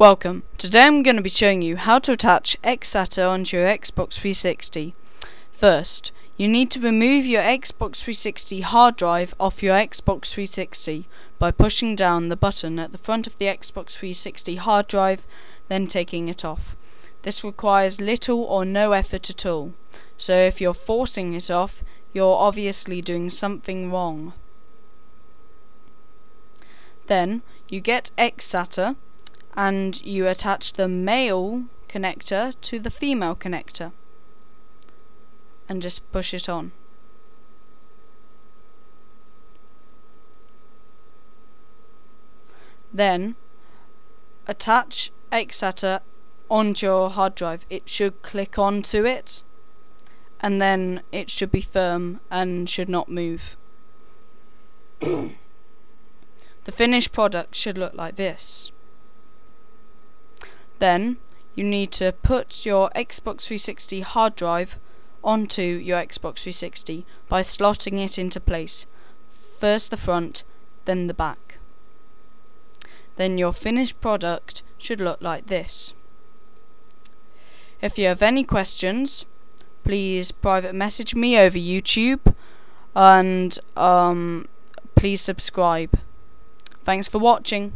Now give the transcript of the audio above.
Welcome. Today I'm going to be showing you how to attach XSATA onto your Xbox 360. First, you need to remove your Xbox 360 hard drive off your Xbox 360 by pushing down the button at the front of the Xbox 360 hard drive, then taking it off. This requires little or no effort at all, so if you're forcing it off, you're obviously doing something wrong. Then, you get XSATA, and you attach the male connector to the female connector and just push it on. Then attach XSATA onto your hard drive. It should click onto it and then it should be firm and should not move. The finished product should look like this. Then you need to put your Xbox 360 hard drive onto your Xbox 360 by slotting it into place. First the front, then the back. Then your finished product should look like this. If you have any questions, please private message me over YouTube, and please subscribe. Thanks for watching.